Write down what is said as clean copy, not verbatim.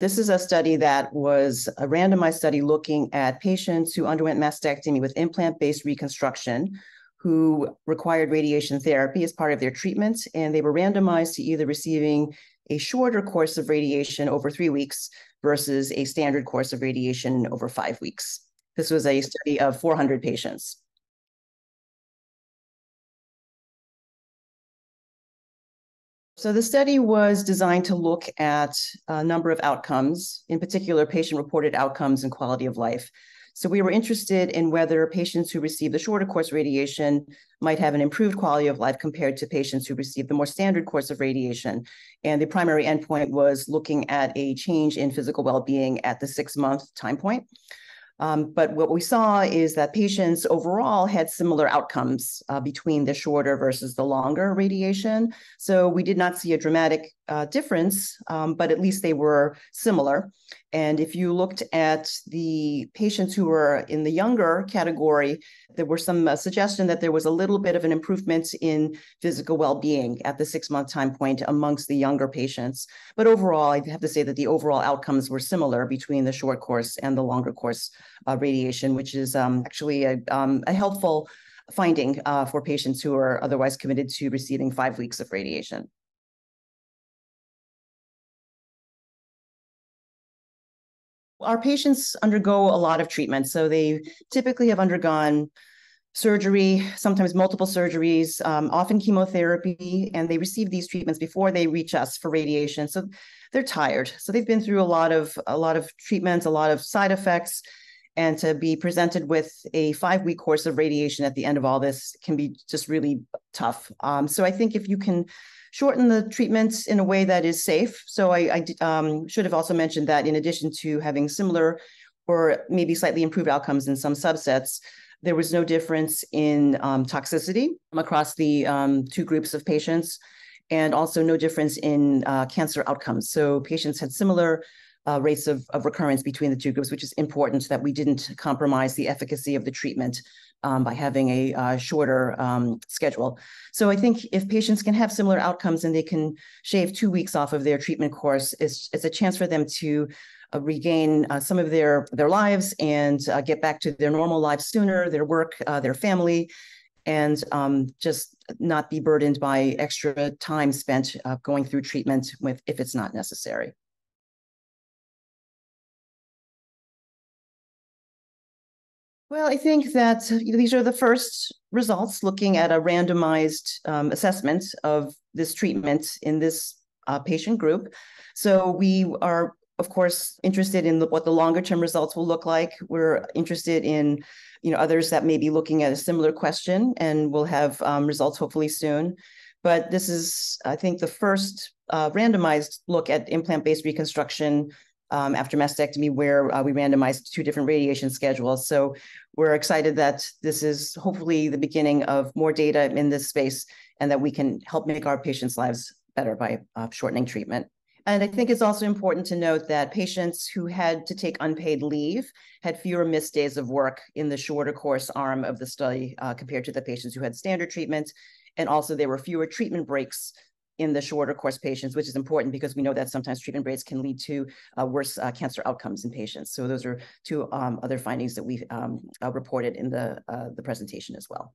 This is a study that was a randomized study looking at patients who underwent mastectomy with implant-based reconstruction who required radiation therapy as part of their treatment, and they were randomized to either receiving a shorter course of radiation over 3 weeks versus a standard course of radiation over 5 weeks. This was a study of 400 patients. So the study was designed to look at a number of outcomes, in particular patient-reported outcomes and quality of life. So we were interested in whether patients who received the shorter course radiation might have an improved quality of life compared to patients who received the more standard course of radiation. And the primary endpoint was looking at a change in physical well-being at the 6-month time point. But what we saw is that patients overall had similar outcomes between the shorter versus the longer radiation. So we did not see a dramatic difference, but at least they were similar. And if you looked at the patients who were in the younger category, there were some suggestion that there was a little bit of an improvement in physical well-being at the 6-month time point amongst the younger patients. But overall, I have to say that the overall outcomes were similar between the short course and the longer course radiation, which is actually a helpful finding for patients who are otherwise committed to receiving 5 weeks of radiation. Our patients undergo a lot of treatment, so they typically have undergone surgery, sometimes multiple surgeries, often chemotherapy, and they receive these treatments before they reach us for radiation. So they're tired. So they've been through a lot of treatments, a lot of side effects, and to be presented with a 5-week course of radiation at the end of all this can be just really tough. So I think if you can shorten the treatments in a way that is safe. So I should have also mentioned that in addition to having similar or maybe slightly improved outcomes in some subsets, there was no difference in toxicity across the two groups of patients, and also no difference in cancer outcomes. So patients had similar rates of recurrence between the two groups, which is important that we didn't compromise the efficacy of the treatment by having a shorter schedule. So I think if patients can have similar outcomes and they can shave 2 weeks off of their treatment course, it's a chance for them to regain some of their lives and get back to their normal lives sooner, their work, their family, and just not be burdened by extra time spent going through treatment if it's not necessary. Well, I think that these are the first results looking at a randomized assessment of this treatment in this patient group. So we are, of course, interested in what the longer-term results will look like. We're interested in, others that may be looking at a similar question, and we'll have results hopefully soon. But this is, I think, the first randomized look at implant-based reconstruction after mastectomy, where we randomized two different radiation schedules. So we're excited that this is hopefully the beginning of more data in this space, and that we can help make our patients' lives better by shortening treatment. And I think it's also important to note that patients who had to take unpaid leave had fewer missed days of work in the shorter course arm of the study compared to the patients who had standard treatment. And also there were fewer treatment breaks in the shorter course patients, which is important because we know that sometimes treatment breaks can lead to worse cancer outcomes in patients. So those are two other findings that we reported in the presentation as well.